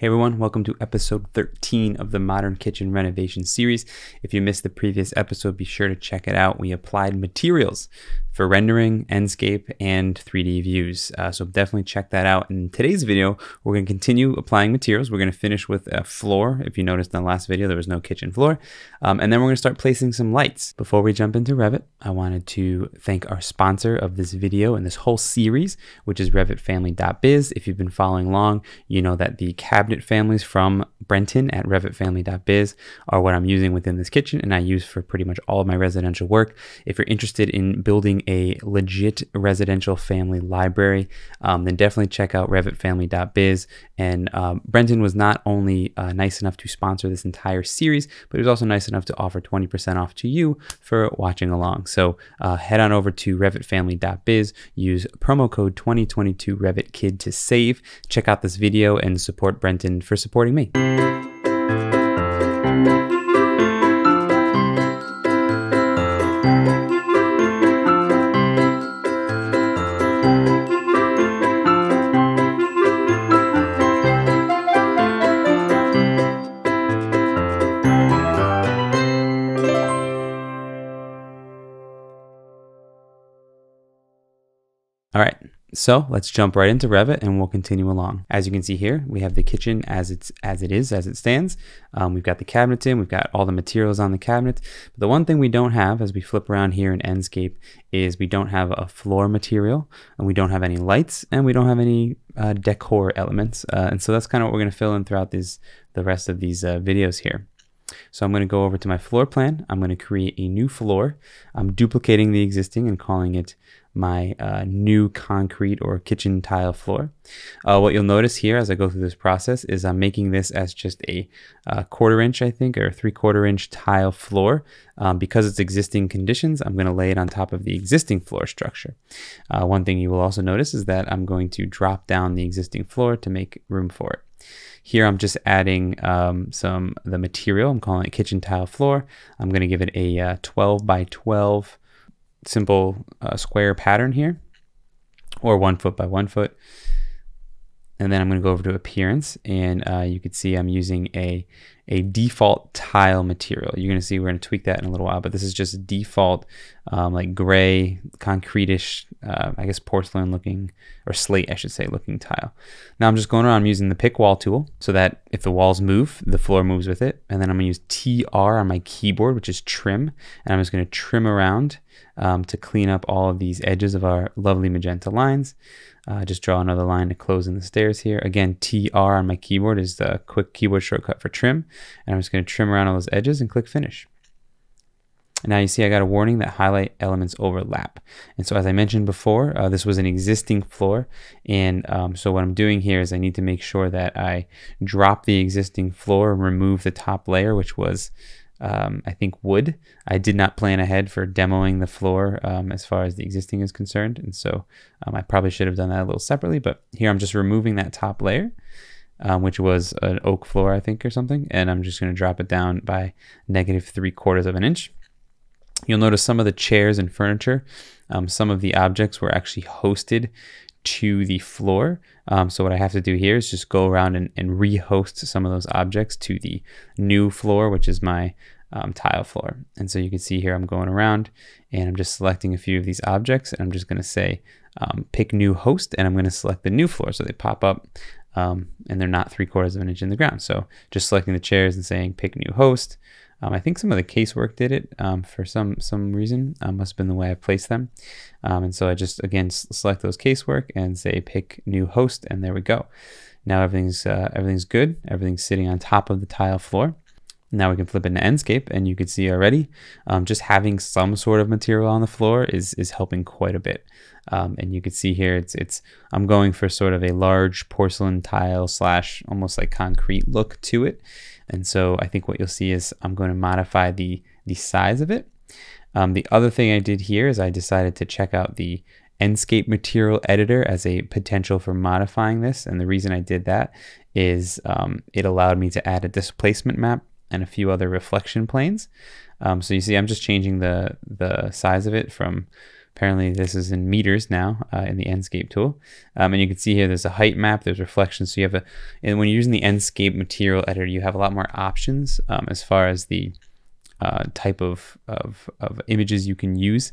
Hey everyone, welcome to episode 13 of the Modern Kitchen Renovation Series. If you missed the previous episode, be sure to check it out. We applied materials for rendering, Enscape, and 3D views. So definitely check that out. In today's video, we're going to continue applying materials. We're going to finish with a floor. If you noticed in the last video, there was no kitchen floor. And then we're going to start placing some lights. Before we jump into Revit, I wanted to thank our sponsor of this video and this whole series, which is RevitFamily.biz. If you've been following along, you know that the cabinet families from Brenton at RevitFamily.biz are what I'm using within this kitchen, and I use for pretty much all of my residential work. If you're interested in building a legit residential family library, then definitely check out RevitFamily.biz. And Brenton was not only nice enough to sponsor this entire series, but he was also nice enough to offer 20% off to you for watching along. So head on over to RevitFamily.biz, use promo code 2022RevitKid to save. Check out this video and support Brenton for supporting me. All right, so let's jump right into Revit and we'll continue along. As you can see here, we have the kitchen as it stands. We've got the cabinets in, we've got all the materials on the cabinets. But the one thing we don't have as we flip around here in Enscape is we don't have a floor material, and we don't have any lights, and we don't have any decor elements. And so that's kind of what we're gonna fill in throughout the rest of these videos here. So I'm going to go over to my floor plan. I'm going to create a new floor. I'm duplicating the existing and calling it my new concrete or kitchen tile floor. What you'll notice here as I go through this process is I'm making this as just a quarter inch, I think, or 3/4 inch tile floor. Because it's existing conditions, I'm going to lay it on top of the existing floor structure. One thing you will also notice is that I'm going to drop down the existing floor to make room for it. Here I'm just adding the material. I'm calling it kitchen tile floor. I'm going to give it a 12 by 12 simple square pattern here, or 1 foot by 1 foot. And then I'm going to go over to appearance, and you can see I'm using a default tile material. You're going to see we're going to tweak that in a little while, but this is just default like gray, concrete-ish, I guess porcelain looking, or slate I should say, looking tile. Now I'm just going around, I'm using the pick wall tool so that if the walls move, the floor moves with it. And then I'm going to use TR on my keyboard, which is trim, and I'm just going to trim around to clean up all of these edges of our lovely magenta lines. Just draw another line to close in the stairs here. Again, TR on my keyboard is the quick keyboard shortcut for trim. And I'm just going to trim around all those edges and click finish. And now you see I got a warning that highlight elements overlap. And so as I mentioned before, this was an existing floor. And so what I'm doing here is I need to make sure that I drop the existing floor and remove the top layer, which was I think wood. I did not plan ahead for demoing the floor as far as the existing is concerned. And so I probably should have done that a little separately, but here I'm just removing that top layer, which was an oak floor, I think, or something. And I'm just going to drop it down by -3/4 of an inch. You'll notice some of the chairs and furniture, some of the objects were actually hosted to the floor. So what I have to do here is just go around and rehost some of those objects to the new floor, which is my tile floor. And so you can see here I'm going around and I'm just selecting a few of these objects, and I'm just going to say pick new host, and I'm going to select the new floor so they pop up and they're not 3/4 of an inch in the ground. So just selecting the chairs and saying pick new host. I think some of the casework did it for some reason. Must have been the way I placed them. And so I just, again, select those casework and say pick new host, and there we go. Now everything's good. Everything's sitting on top of the tile floor. Now we can flip into Enscape, and you can see already just having some sort of material on the floor is helping quite a bit. And you can see here I'm going for sort of a large porcelain tile / almost like concrete look to it. And so I think what you'll see is I'm going to modify the size of it. The other thing I did here is I decided to check out the Enscape material editor as a potential for modifying this. And the reason I did that is it allowed me to add a displacement map and a few other reflection planes. So you see I'm just changing the size of it from Apparently this is in meters now in the Enscape tool. And you can see here there's a height map, there's reflection. So you have and when you're using the Enscape material editor, you have a lot more options as far as the type of images you can use,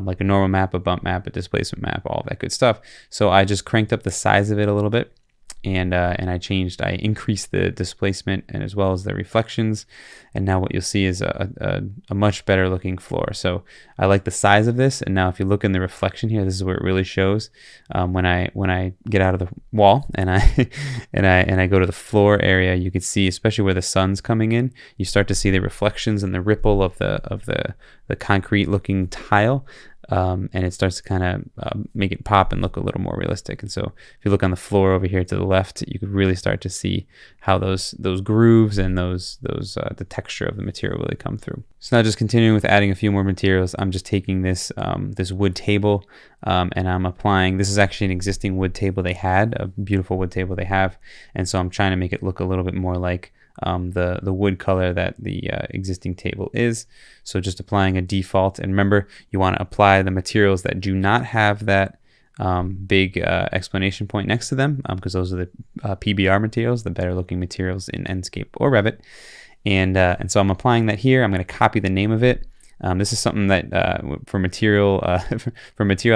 like a normal map, a bump map, a displacement map, all that good stuff. So I just cranked up the size of it a little bit, and I increased the displacement and as well as the reflections, and now what you'll see is a much better looking floor. So I like the size of this, and now if you look in the reflection here, this is where it really shows when I get out of the wall and I and I go to the floor area. You can see, especially where the sun's coming in, you start to see the reflections and the ripple of the concrete looking tile. And it starts to kind of make it pop and look a little more realistic. And so if you look on the floor over here to the left, you could really start to see how those grooves and the texture of the material really come through. So now just continuing with adding a few more materials, I'm just taking this this wood table and I'm applying, this is actually an existing wood table they had, a beautiful wood table they have. And so I'm trying to make it look a little bit more like the wood color that the existing table is. So just applying a default, and remember, you want to apply the materials that do not have that big explanation point next to them, because those are the PBR materials, the better looking materials in Enscape or Revit. And so I'm applying that here. I'm going to copy the name of it. This is something that for material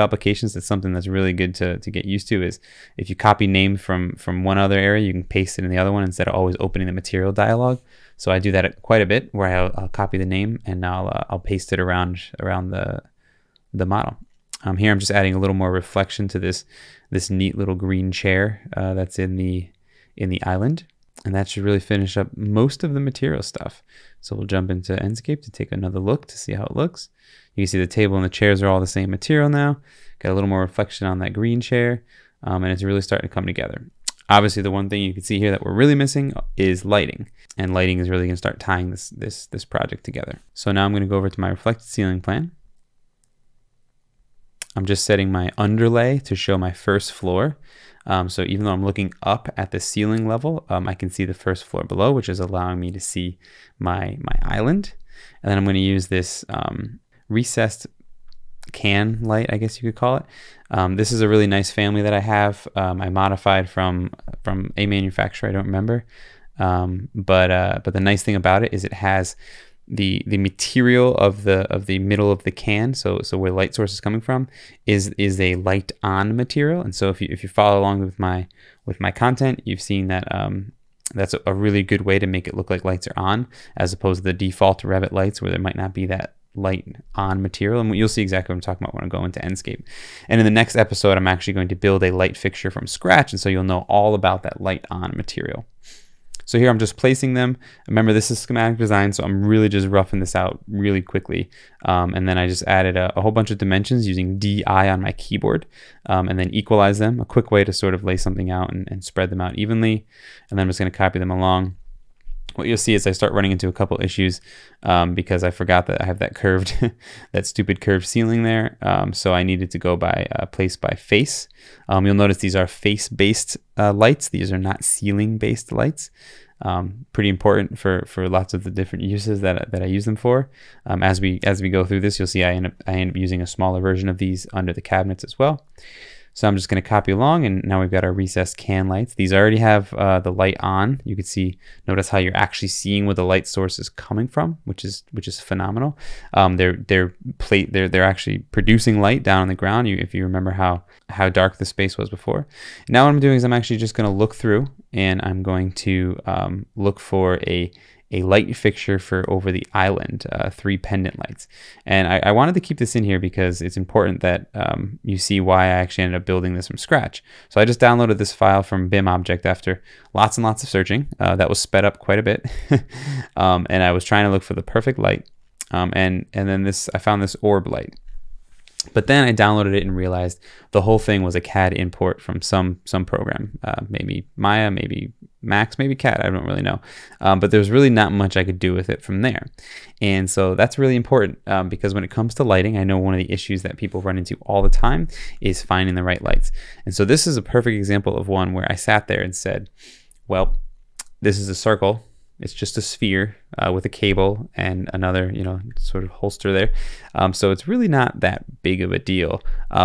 applications, that's something that's really good to get used to, is if you copy name from one other area, you can paste it in the other one instead of always opening the material dialog. So I do that quite a bit, where I'll copy the name and I'll paste it around the model. Here I'm just adding a little more reflection to this neat little green chair that's in the island. And that should really finish up most of the material stuff. So we'll jump into Enscape to take another look to see how it looks. You can see the table and the chairs are all the same material now. Got a little more reflection on that green chair, and it's really starting to come together. Obviously, the one thing you can see here that we're really missing is lighting, and lighting is really going to start tying this project together. So now I'm going to go over to my reflected ceiling plan. I'm just setting my underlay to show my first floor. So even though I'm looking up at the ceiling level, I can see the first floor below, which is allowing me to see my island. And then I'm going to use this recessed can light, I guess you could call it. This is a really nice family that I have. I modified from a manufacturer, I don't remember. But the nice thing about it is it has the material of the middle of the can, so where the light source is coming from is a light on material. And so if you follow along with my content, you've seen that that's a really good way to make it look like lights are on, as opposed to the default Revit lights where there might not be that light on material. And you'll see exactly what I'm talking about when I go into Enscape. And in the next episode, I'm actually going to build a light fixture from scratch, and so you'll know all about that light on material. So here I'm just placing them. Remember, this is schematic design, so I'm really just roughing this out really quickly. And then I just added a whole bunch of dimensions using DI on my keyboard, and then equalize them, a quick way to sort of lay something out and spread them out evenly. And then I'm just gonna copy them along. What you'll see is I start running into a couple issues because I forgot that I have that curved, that stupid curved ceiling there. So I needed to go by place by face. You'll notice these are face-based lights. These are not ceiling-based lights. Pretty important for lots of the different uses that I use them for. As we go through this, you'll see I end up using a smaller version of these under the cabinets as well. So I'm just going to copy along, and now we've got our recessed can lights. These already have the light on. You can see, notice how you're actually seeing where the light source is coming from, which is phenomenal. They're actually producing light down on the ground. If you remember how dark the space was before. Now what I'm doing is I'm actually just going to look through, and I'm going to look for a light fixture for over the island, 3 pendant lights. And I wanted to keep this in here because it's important that you see why I actually ended up building this from scratch. So I just downloaded this file from BIM Object after lots and lots of searching. That was sped up quite a bit. And I was trying to look for the perfect light. And then I found this orb light. But then I downloaded it and realized the whole thing was a CAD import from some program, maybe Maya, maybe Max, maybe CAD, I don't really know. But there's really not much I could do with it from there. And so that's really important because when it comes to lighting, I know one of the issues that people run into all the time is finding the right lights. And so this is a perfect example of one where I sat there and said, well, this is a circle. It's just a sphere. with a cable and another, sort of holster there. So it's really not that big of a deal.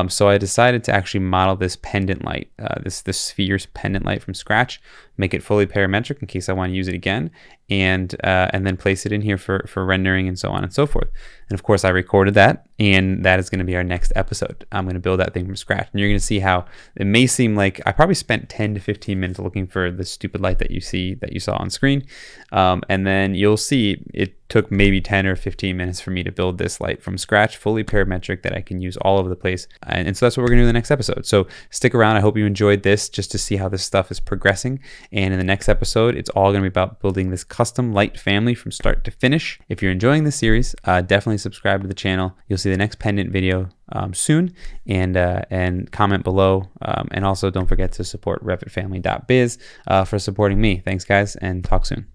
So I decided to actually model this pendant light, this sphere's pendant light from scratch, make it fully parametric in case I want to use it again, and then place it in here for rendering and so on and so forth. And of course I recorded that, and that is going to be our next episode. I'm going to build that thing from scratch, and you're going to see how it may seem like I probably spent 10 to 15 minutes looking for the stupid light that you saw on screen. And then you'll see it took maybe 10 or 15 minutes for me to build this light from scratch, fully parametric, that I can use all over the place. And so that's what we're gonna do in the next episode. So stick around. I hope you enjoyed this, just to see how this stuff is progressing. And in the next episode, it's all gonna be about building this custom light family from start to finish. If you're enjoying this series, definitely subscribe to the channel. You'll see the next pendant video soon, and comment below. And also don't forget to support RevitFamily.biz for supporting me. Thanks guys, and talk soon.